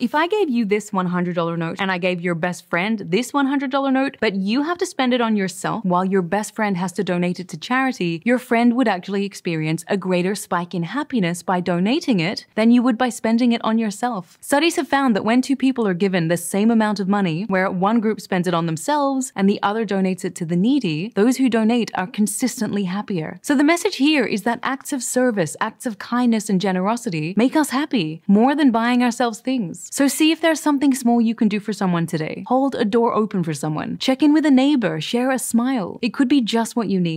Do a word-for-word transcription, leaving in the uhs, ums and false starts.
If I gave you this one hundred dollar note and I gave your best friend this one hundred dollar note, but you have to spend it on yourself while your best friend has to donate it to charity, your friend would actually experience a greater spike in happiness by donating it than you would by spending it on yourself. Studies have found that when two people are given the same amount of money, where one group spends it on themselves and the other donates it to the needy, those who donate are consistently happier. So the message here is that acts of service, acts of kindness and generosity make us happy, more than buying ourselves things. So see if there's something small you can do for someone today. Hold a door open for someone. Check in with a neighbor. Share a smile. It could be just what you need.